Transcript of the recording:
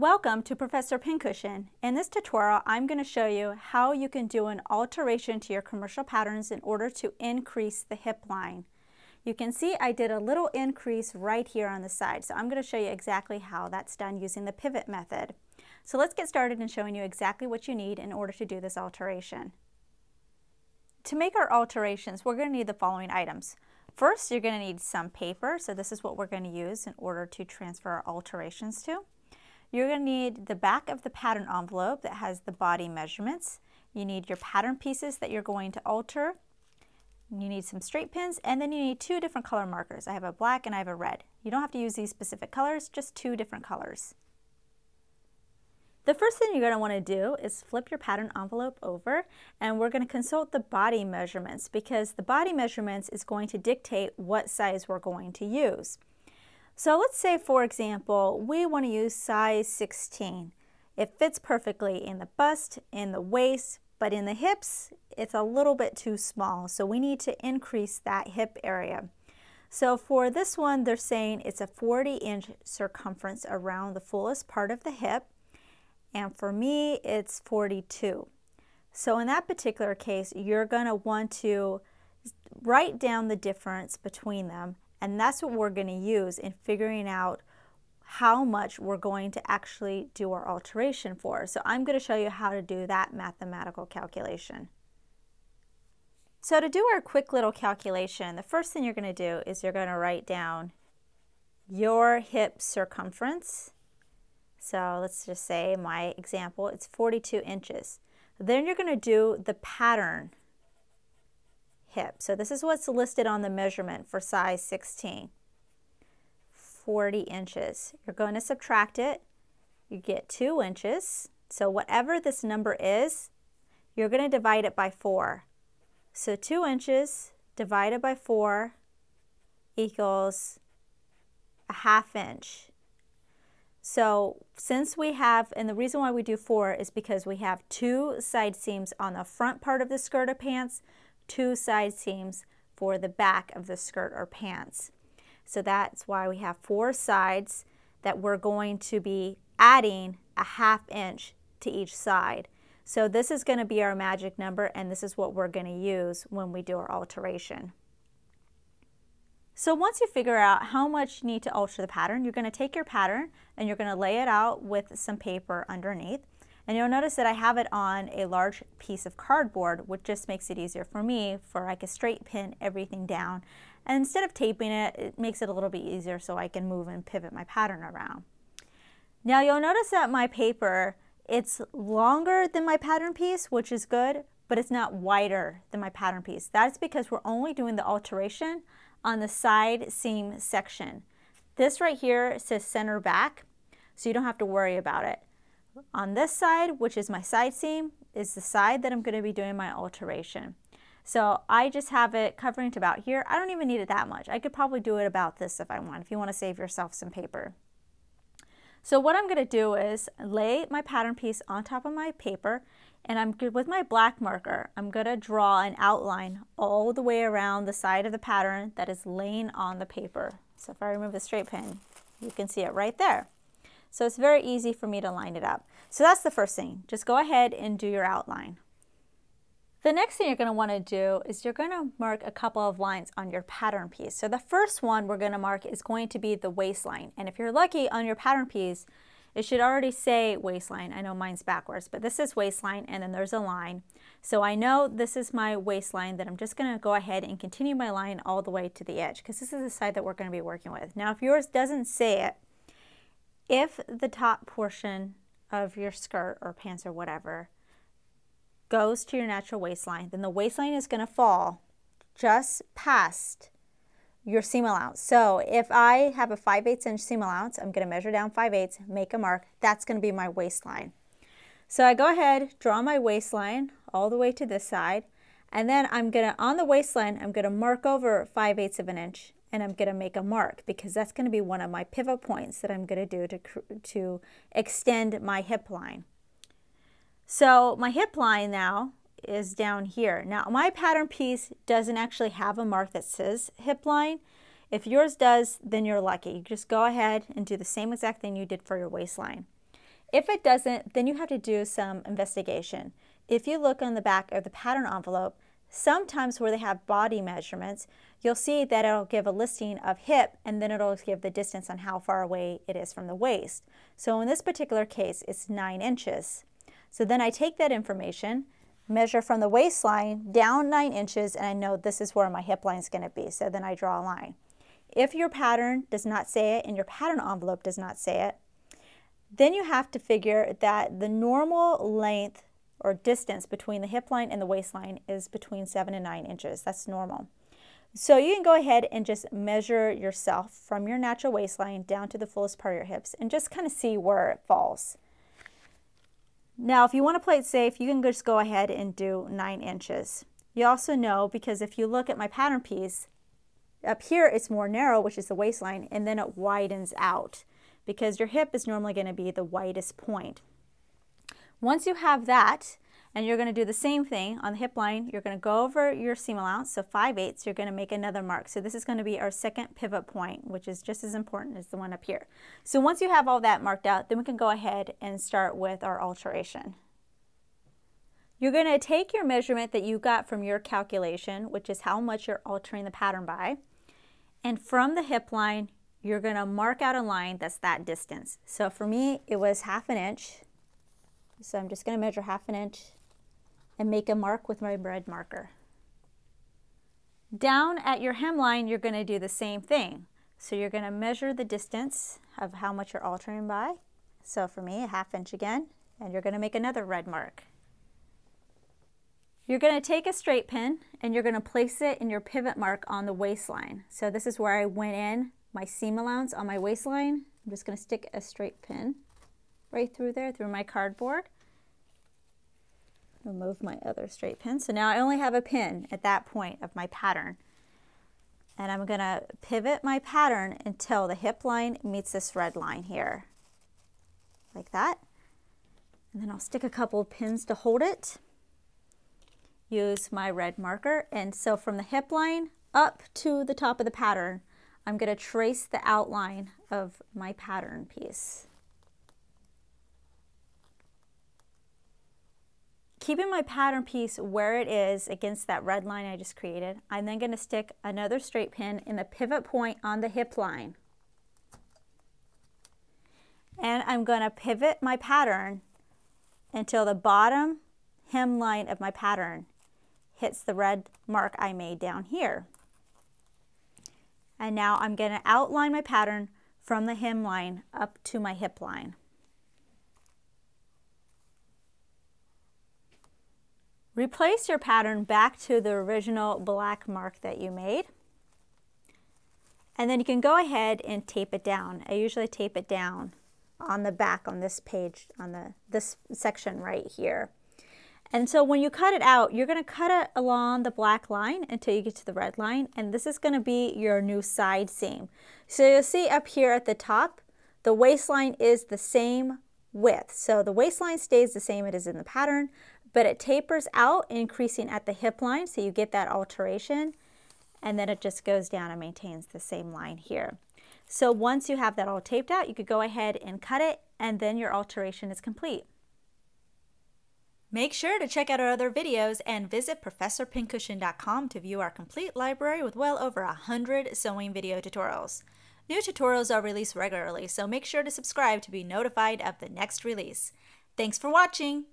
Welcome to Professor Pincushion. In this tutorial, I'm going to show you how you can do an alteration to your commercial patterns in order to increase the hip line. You can see I did a little increase right here on the side, so I'm going to show you exactly how that's done using the pivot method. So let's get started in showing you exactly what you need in order to do this alteration. To make our alterations, we're going to need the following items. First, you're going to need some paper, so this is what we're going to use in order to transfer our alterations to. You're going to need the back of the pattern envelope that has the body measurements. You need your pattern pieces that you're going to alter. You need some straight pins, and then you need two different color markers. I have a black and I have a red. You don't have to use these specific colors, just two different colors. The first thing you're going to want to do is flip your pattern envelope over, and we're going to consult the body measurements because the body measurements is going to dictate what size we're going to use. So let's say, for example, we want to use size 16. It fits perfectly in the bust, in the waist, but in the hips, it's a little bit too small. So we need to increase that hip area. So for this one, they're saying it's a 40-inch circumference around the fullest part of the hip. And for me, it's 42. So in that particular case, you're going to want to write down the difference between them. And that's what we're going to use in figuring out how much we're going to actually do our alteration for. So I'm going to show you how to do that mathematical calculation. So to do our quick little calculation, the first thing you're going to do is you're going to write down your hip circumference. So let's just say my example, it's 42 inches. Then you're going to do the pattern hip. So this is what's listed on the measurement for size 16, 40 inches. You're going to subtract it, you get 2 inches. So whatever this number is, you're going to divide it by 4. So 2 inches divided by 4 equals a half inch. So since we have, and the reason why we do 4 is because we have 2 side seams on the front part of the skirt or pants, 2 side seams for the back of the skirt or pants. So that's why we have 4 sides that we're going to be adding a half inch to each side. So this is going to be our magic number, and this is what we're going to use when we do our alteration. So once you figure out how much you need to alter the pattern, you're going to take your pattern and you're going to lay it out with some paper underneath. And you'll notice that I have it on a large piece of cardboard, which just makes it easier for me for I can straight pin everything down. And instead of taping it, it makes it a little bit easier so I can move and pivot my pattern around. Now you'll notice that my paper, it's longer than my pattern piece, which is good, but it's not wider than my pattern piece. That's because we're only doing the alteration on the side seam section. This right here says center back, so you don't have to worry about it. On this side, which is my side seam, is the side that I'm going to be doing my alteration. So I just have it covering to about here. I don't even need it that much. I could probably do it about this if I want, if you want to save yourself some paper. So what I'm going to do is lay my pattern piece on top of my paper, and I'm good with my black marker. I'm going to draw an outline all the way around the side of the pattern that is laying on the paper. So if I remove the straight pin, you can see it right there. So it's very easy for me to line it up. So that's the first thing. Just go ahead and do your outline. The next thing you're going to want to do is you're going to mark a couple of lines on your pattern piece. So the first one we're going to mark is going to be the waistline. And if you're lucky on your pattern piece, it should already say waistline. I know mine's backwards, but this is waistline and then there's a line. So I know this is my waistline that I'm just going to go ahead and continue my line all the way to the edge because this is the side that we're going to be working with. Now if yours doesn't say it, if the top portion of your skirt or pants or whatever goes to your natural waistline, then the waistline is going to fall just past your seam allowance. So if I have a 5/8" seam allowance, I'm going to measure down 5/8", make a mark. That's going to be my waistline. So I go ahead, draw my waistline all the way to this side, and then I'm going to, on the waistline, I'm going to mark over 5/8" of an inch. And I'm going to make a mark because that's going to be one of my pivot points that I'm going to do to extend my hip line. So my hip line now is down here. Now my pattern piece doesn't actually have a mark that says hip line. If yours does, then you're lucky. You just go ahead and do the same exact thing you did for your waistline. If it doesn't, then you have to do some investigation. If you look on the back of the pattern envelope, sometimes where they have body measurements, you'll see that it'll give a listing of hip and then it'll give the distance on how far away it is from the waist. So in this particular case, it's 9 inches. So then I take that information, measure from the waistline down 9 inches, and I know this is where my hip line is going to be. So then I draw a line. If your pattern does not say it and your pattern envelope does not say it, then you have to figure that the normal length or distance between the hip line and the waistline is between 7 and 9 inches. That's normal. So you can go ahead and just measure yourself from your natural waistline down to the fullest part of your hips and just kind of see where it falls. Now, if you want to play it safe, you can just go ahead and do 9 inches. You also know, because if you look at my pattern piece, up here it's more narrow, which is the waistline, and then it widens out because your hip is normally going to be the widest point. Once you have that, and you're going to do the same thing on the hip line, you're going to go over your seam allowance, so 5/8, you're going to make another mark. So this is going to be our second pivot point, which is just as important as the one up here. So once you have all that marked out, then we can go ahead and start with our alteration. You're going to take your measurement that you got from your calculation, which is how much you're altering the pattern by, and from the hip line, you're going to mark out a line that's that distance. So for me, it was 1/2 inch. So I'm just going to measure 1/2 inch and make a mark with my red marker. Down at your hemline, you're going to do the same thing. So you're going to measure the distance of how much you're altering by. So for me, 1/2 inch again, and you're going to make another red mark. You're going to take a straight pin and you're going to place it in your pivot mark on the waistline. So this is where I went in my seam allowance on my waistline. I'm just going to stick a straight pin right through there, through my cardboard. Remove my other straight pin. So now I only have a pin at that point of my pattern. And I'm going to pivot my pattern until the hip line meets this red line here. Like that. And then I'll stick a couple of pins to hold it. Use my red marker. And so from the hip line up to the top of the pattern, I'm going to trace the outline of my pattern piece. Keeping my pattern piece where it is against that red line I just created, I'm then going to stick another straight pin in the pivot point on the hip line. And I'm going to pivot my pattern until the bottom hemline of my pattern hits the red mark I made down here. And now I'm going to outline my pattern from the hemline up to my hip line. Replace your pattern back to the original black mark that you made. And then you can go ahead and tape it down. I usually tape it down on the back on this page, on this section right here. And so when you cut it out, you're going to cut it along the black line until you get to the red line. And this is going to be your new side seam. So you'll see up here at the top, the waistline is the same width. So the waistline stays the same it is in the pattern, but it tapers out, increasing at the hip line, so you get that alteration, and then it just goes down and maintains the same line here. So once you have that all taped out, you could go ahead and cut it, and then your alteration is complete. Make sure to check out our other videos and visit ProfessorPincushion.com to view our complete library with well over 100 sewing video tutorials. New tutorials are released regularly, so make sure to subscribe to be notified of the next release. Thanks for watching!